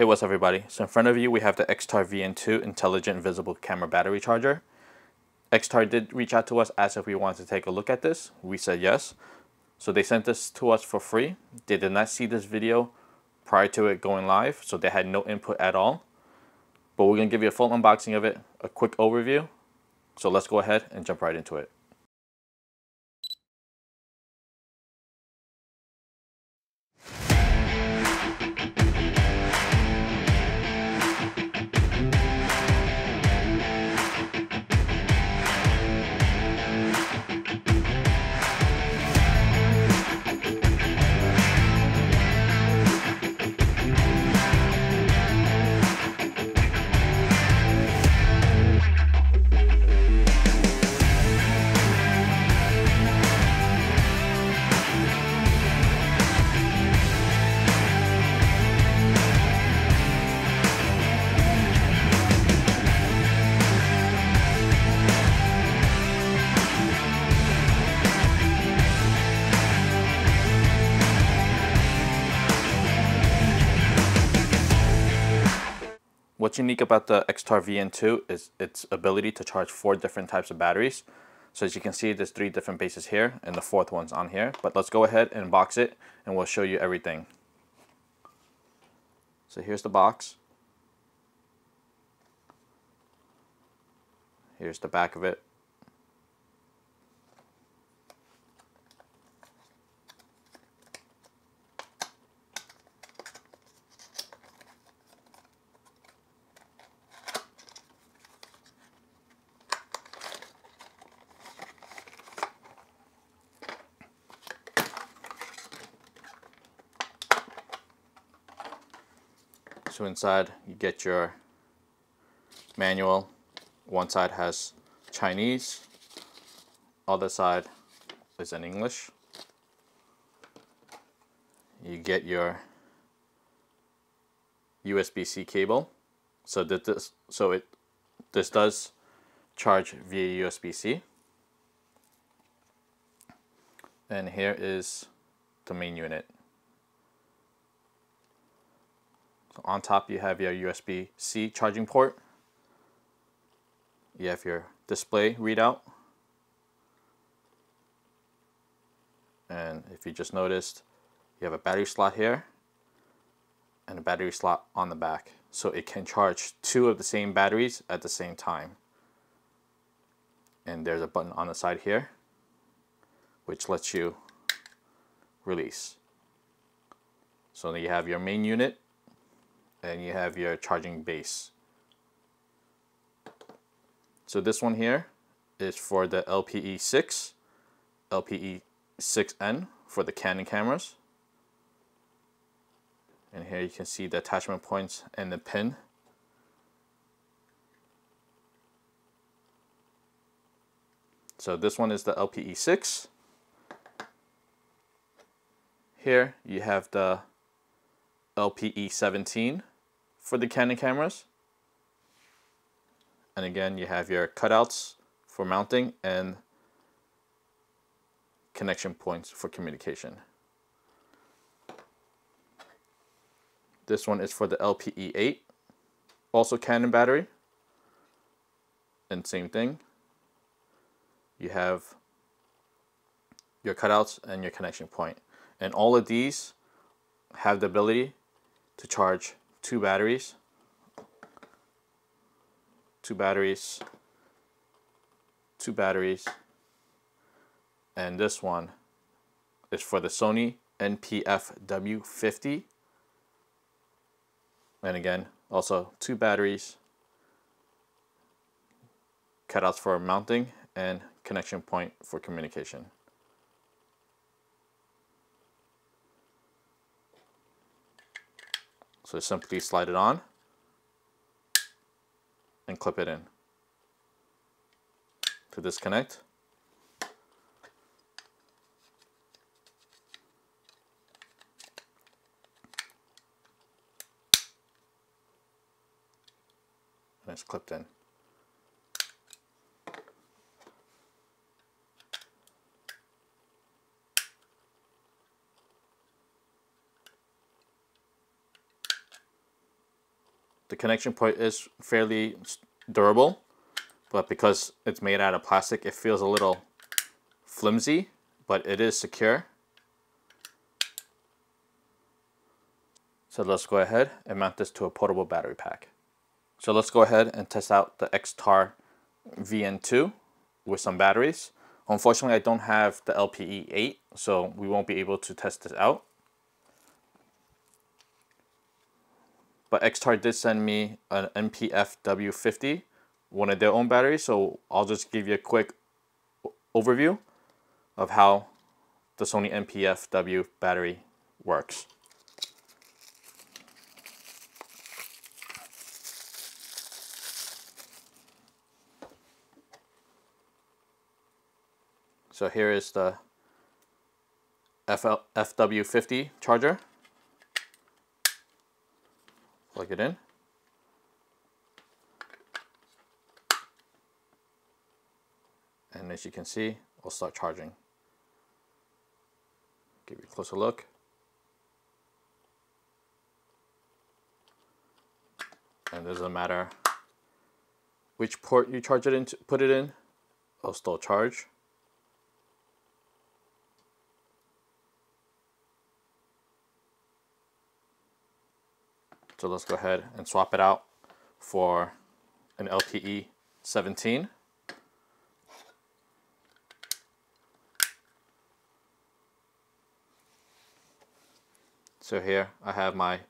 Hey, what's up, everybody? So in front of you we have the Xtar VN2 Intelligent Visible Camera Battery Charger. Xtar did reach out to us, asked if we wanted to take a look at this. We said yes. So they sent this to us for free. They did not see this video prior to it going live, so they had no input at all. But we're going to give you a full unboxing of it, a quick overview. So let's go ahead and jump right into it. What's unique about the Xtar VN2 is its ability to charge 4 different types of batteries. So as you can see, there's 3 different bases here and the 4th one's on here. But let's go ahead and box it and we'll show you everything. So here's the box. Here's the back of it. So inside you get your manual. One side has Chinese, other side is in English. You get your USB-C cable. So that this does charge via USB-C. And here is the main unit. On top you have your USB-C charging port, you have your display readout, and if you just noticed, you have a battery slot here and a battery slot on the back, so it can charge 2 of the same batteries at the same time. And there's a button on the side here which lets you release. So then you have your main unit and you have your charging base. So this one here is for the LPE6, LPE6N for the Canon cameras. And here you can see the attachment points and the pin. So this one is the LPE6. Here you have the LPE17 for the Canon cameras, and again you have your cutouts for mounting and connection points for communication. This one is for the LPE8, also Canon battery, and same thing, you have your cutouts and your connection point. And all of these have the ability to charge 2 batteries, and this one is for the Sony NP-FW50, and again also 2 batteries, cutouts for mounting and connection point for communication. So simply slide it on and clip it in to disconnect. And it's clipped in. The connection point is fairly durable, but because it's made out of plastic, it feels a little flimsy, but it is secure. So let's go ahead and mount this to a portable battery pack. So let's go ahead and test out the Xtar VN2 with some batteries. Unfortunately, I don't have the LPE8, so we won't be able to test this out. But Xtar did send me an NP-FW50, one of their own batteries, so I'll just give you a quick overview of how the Sony NP-FW battery works. So here is the FW50 charger. Plug it in. And as you can see, it'll start charging. Give you a closer look. And it doesn't matter which port you charge it into, put it in, it'll still charge. So let's go ahead and swap it out for an LPE17. So here I have my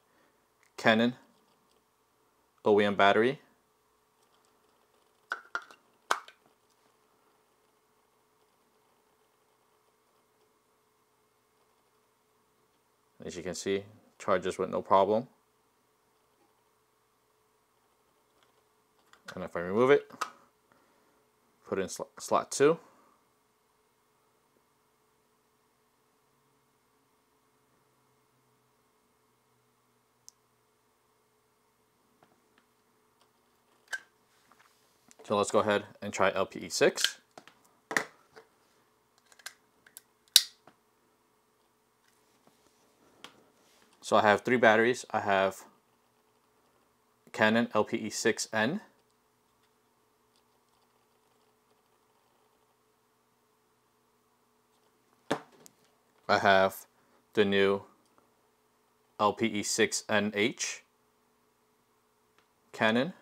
Canon OEM battery. As you can see, charges with no problem. And if I remove it, put it in slot 2. So let's go ahead and try LPE6. So I have 3 batteries. I have Canon LP-E6N. I have the new LPE8 Canon,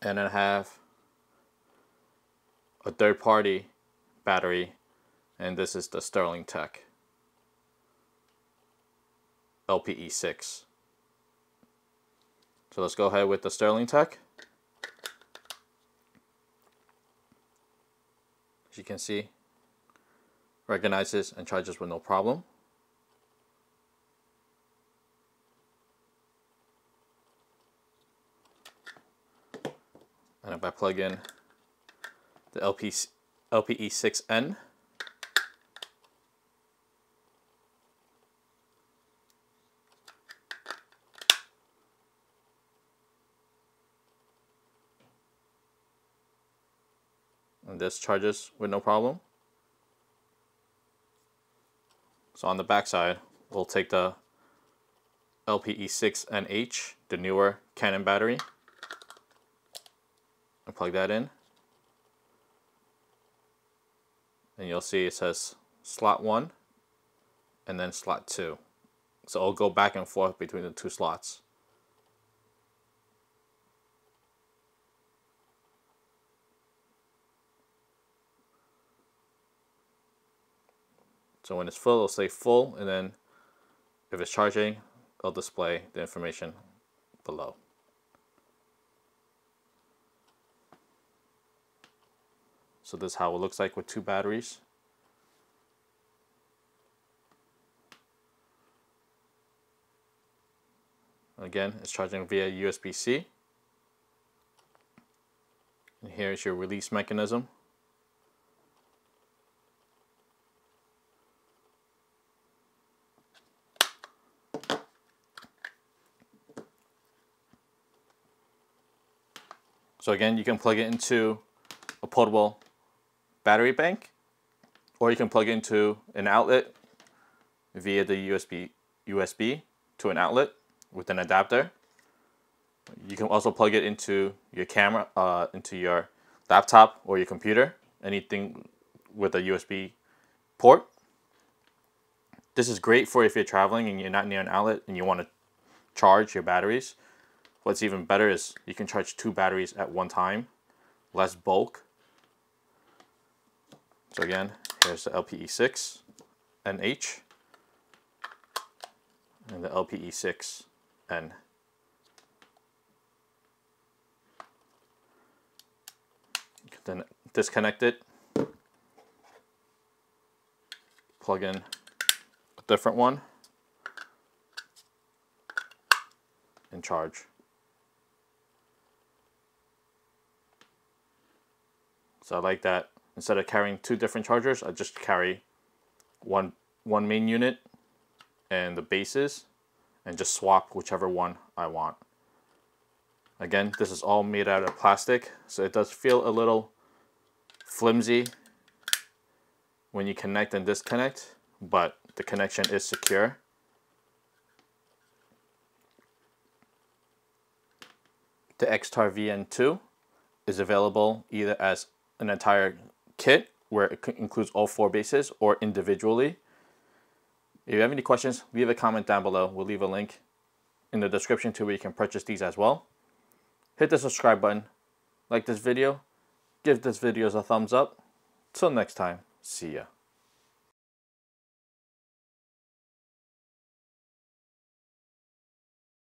and I have a third-party battery, and this is the SterlingTek LPE6. So let's go ahead with the SterlingTek. As you can see, recognizes and charges with no problem. And if I plug in the LPE6N, and this charges with no problem. So on the back side, we'll take the LPE6NH, the newer Canon battery, and plug that in. And you'll see it says slot 1 and then slot 2. So it'll go back and forth between the two slots. So when it's full, it'll say full, and then if it's charging, it'll display the information below. So this is how it looks like with 2 batteries. Again, it's charging via USB-C. And here is your release mechanism. So again, you can plug it into a portable battery bank, or you can plug it into an outlet via the USB USB to an outlet with an adapter. You can also plug it into your camera, into your laptop or your computer, anything with a USB port. This is great for if you're traveling and you're not near an outlet and you want to charge your batteries. What's even better is you can charge two batteries at one time, less bulk. So again, here's the LPE6NH and the LPE6N. You can then disconnect it, plug in a different one, and charge. So I like that. Instead of carrying two different chargers, I just carry one main unit and the bases and just swap whichever one I want. Again, this is all made out of plastic, so it does feel a little flimsy when you connect and disconnect, but the connection is secure. The Xtar VN2 is available either as an entire kit where it includes all four bases or individually. If you have any questions, leave a comment down below. We'll leave a link in the description to where you can purchase these as well. Hit the subscribe button, like this video, give this video a thumbs up. Till next time, see ya.